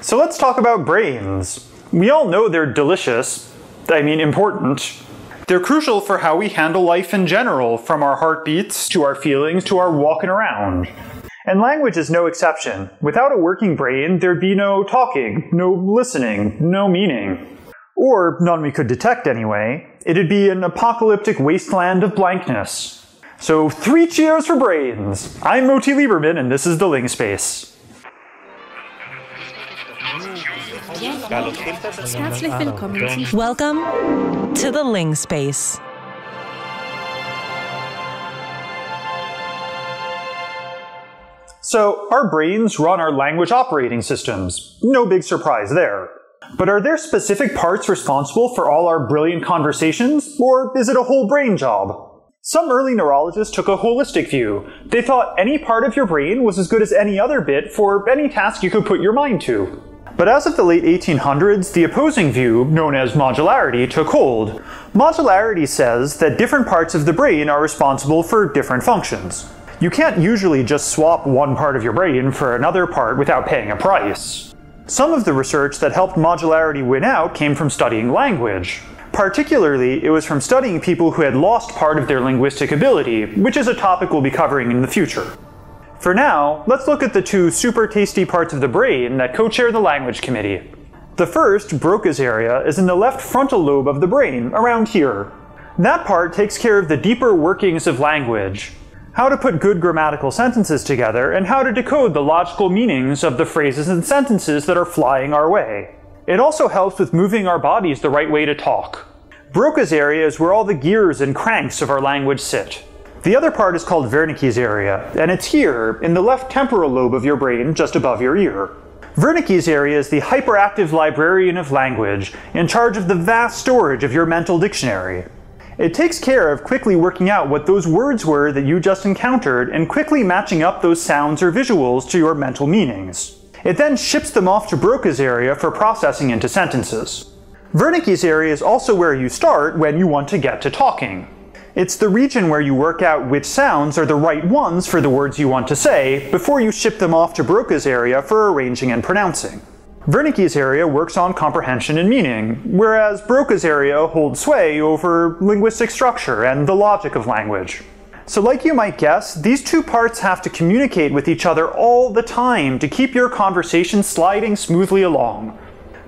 So let's talk about brains. We all know they're delicious, I mean important. They're crucial for how we handle life in general, from our heartbeats, to our feelings, to our walking around. And language is no exception. Without a working brain, there'd be no talking, no listening, no meaning. Or none we could detect anyway. It'd be an apocalyptic wasteland of blankness. So 3 cheers for brains! I'm Moti Lieberman and this is The Ling Space. Welcome to The Ling Space. So, our brains run our language operating systems. No big surprise there. But are there specific parts responsible for all our brilliant conversations, or is it a whole brain job? Some early neurologists took a holistic view. They thought any part of your brain was as good as any other bit for any task you could put your mind to. But as of the late 1800s, the opposing view, known as modularity, took hold. Modularity says that different parts of the brain are responsible for different functions. You can't usually just swap one part of your brain for another part without paying a price. Some of the research that helped modularity win out came from studying language. Particularly, it was from studying people who had lost part of their linguistic ability, which is a topic we'll be covering in the future. For now, let's look at the 2 super tasty parts of the brain that co-chair the language committee. The first, Broca's area, is in the left frontal lobe of the brain, around here. That part takes care of the deeper workings of language. How to put good grammatical sentences together, and how to decode the logical meanings of the phrases and sentences that are flying our way. It also helps with moving our bodies the right way to talk. Broca's area is where all the gears and cranks of our language sit. The other part is called Wernicke's area, and it's here, in the left temporal lobe of your brain, just above your ear. Wernicke's area is the hyperactive librarian of language, in charge of the vast storage of your mental dictionary. It takes care of quickly working out what those words were that you just encountered and quickly matching up those sounds or visuals to your mental meanings. It then ships them off to Broca's area for processing into sentences. Wernicke's area is also where you start when you want to get to talking. It's the region where you work out which sounds are the right ones for the words you want to say before you ship them off to Broca's area for arranging and pronouncing. Wernicke's area works on comprehension and meaning, whereas Broca's area holds sway over linguistic structure and the logic of language. So like you might guess, these 2 parts have to communicate with each other all the time to keep your conversation sliding smoothly along.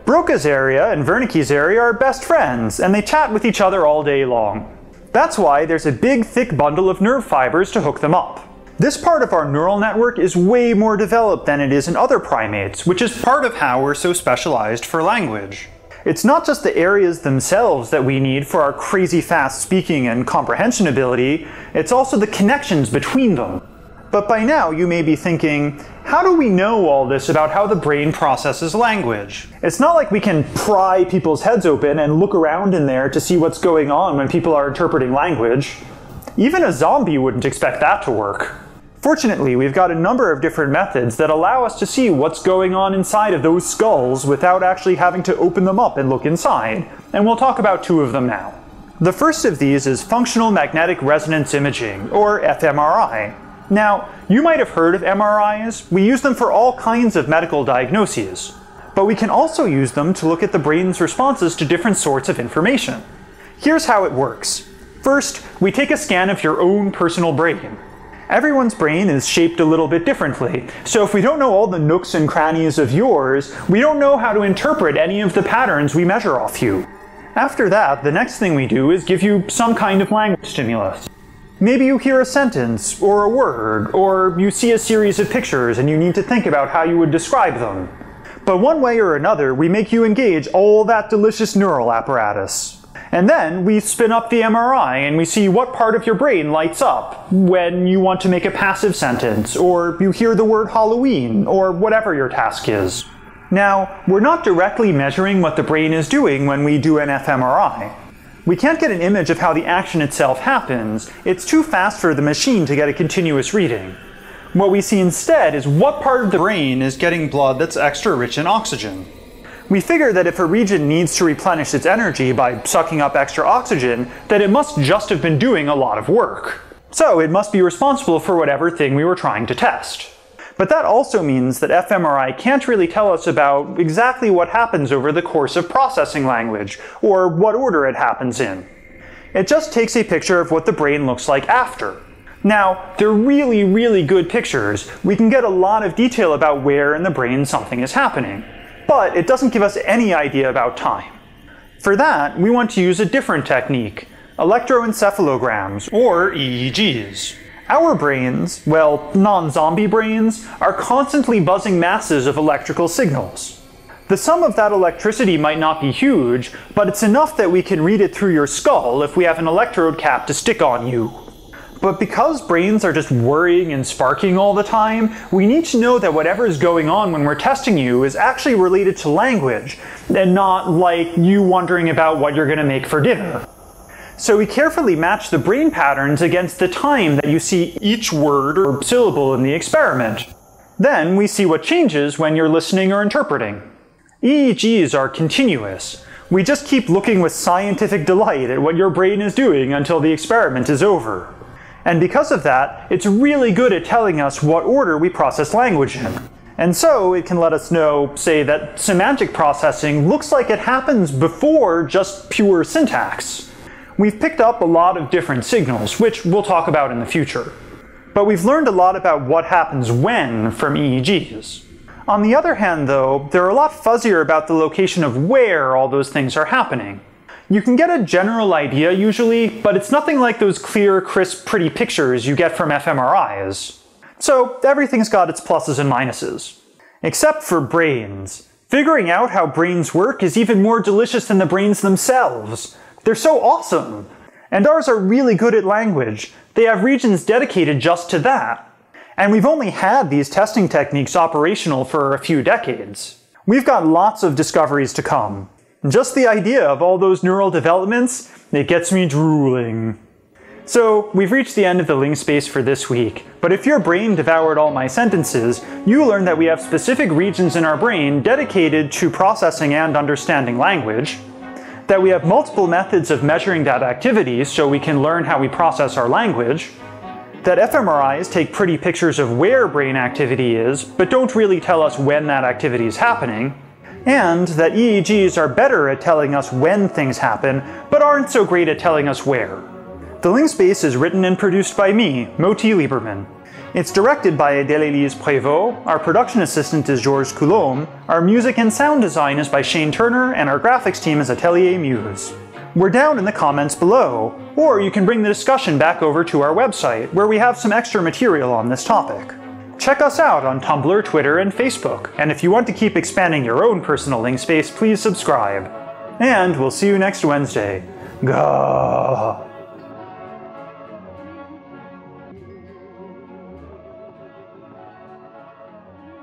Broca's area and Wernicke's area are best friends, and they chat with each other all day long. That's why there's a big thick bundle of nerve fibers to hook them up. This part of our neural network is way more developed than it is in other primates, which is part of how we're so specialized for language. It's not just the areas themselves that we need for our crazy fast speaking and comprehension ability, it's also the connections between them. But by now you may be thinking, how do we know all this about how the brain processes language? It's not like we can pry people's heads open and look around in there to see what's going on when people are interpreting language. Even a zombie wouldn't expect that to work. Fortunately, we've got a number of different methods that allow us to see what's going on inside of those skulls without actually having to open them up and look inside, and we'll talk about 2 of them now. The first of these is functional magnetic resonance imaging, or fMRI. Now, you might have heard of MRIs. We use them for all kinds of medical diagnoses, but we can also use them to look at the brain's responses to different sorts of information. Here's how it works. First, we take a scan of your own personal brain. Everyone's brain is shaped a little bit differently, so if we don't know all the nooks and crannies of yours, we don't know how to interpret any of the patterns we measure off you. After that, the next thing we do is give you some kind of language stimulus. Maybe you hear a sentence, or a word, or you see a series of pictures and you need to think about how you would describe them. But one way or another, we make you engage all that delicious neural apparatus. And then we spin up the MRI and we see what part of your brain lights up when you want to make a passive sentence, or you hear the word Halloween, or whatever your task is. Now, we're not directly measuring what the brain is doing when we do an fMRI. We can't get an image of how the action itself happens. It's too fast for the machine to get a continuous reading. What we see instead is what part of the brain is getting blood that's extra rich in oxygen. We figure that if a region needs to replenish its energy by sucking up extra oxygen, that it must just have been doing a lot of work. So it must be responsible for whatever thing we were trying to test. But that also means that fMRI can't really tell us about exactly what happens over the course of processing language, or what order it happens in. It just takes a picture of what the brain looks like after. Now, they're really, really good pictures. We can get a lot of detail about where in the brain something is happening. But it doesn't give us any idea about time. For that, we want to use a different technique, electroencephalograms, or EEGs. Our brains, well, non-zombie brains, are constantly buzzing masses of electrical signals. The sum of that electricity might not be huge, but it's enough that we can read it through your skull if we have an electrode cap to stick on you. But because brains are just whirring and sparking all the time, we need to know that whatever is going on when we're testing you is actually related to language, and not like you wondering about what you're going to make for dinner. So we carefully match the brain patterns against the time that you see each word or syllable in the experiment. Then we see what changes when you're listening or interpreting. EEGs are continuous. We just keep looking with scientific delight at what your brain is doing until the experiment is over. And because of that, it's really good at telling us what order we process language in. And so it can let us know, say, that semantic processing looks like it happens before just pure syntax. We've picked up a lot of different signals, which we'll talk about in the future. But we've learned a lot about what happens when from EEGs. On the other hand, though, they're a lot fuzzier about the location of where all those things are happening. You can get a general idea usually, but it's nothing like those clear, crisp, pretty pictures you get from fMRIs. So everything's got its pluses and minuses. Except for brains. Figuring out how brains work is even more delicious than the brains themselves. They're so awesome! And ours are really good at language. They have regions dedicated just to that. And we've only had these testing techniques operational for a few decades. We've got lots of discoveries to come. Just the idea of all those neural developments, it gets me drooling. So, we've reached the end of the Ling Space for this week, but if your brain devoured all my sentences, you learned that we have specific regions in our brain dedicated to processing and understanding language, that we have multiple methods of measuring that activity so we can learn how we process our language, that fMRIs take pretty pictures of where brain activity is, but don't really tell us when that activity is happening, and that EEGs are better at telling us when things happen, but aren't so great at telling us where. The Ling Space is written and produced by me, Moti Lieberman. It's directed by Adèle-Élise Prévost, our production assistant is Georges Coulomb, our music and sound design is by Shane Turner, and our graphics team is Atelier Muse. We're down in the comments below, or you can bring the discussion back over to our website, where we have some extra material on this topic. Check us out on Tumblr, Twitter, and Facebook, and if you want to keep expanding your own personal Ling Space, please subscribe. And we'll see you next Wednesday. Gah!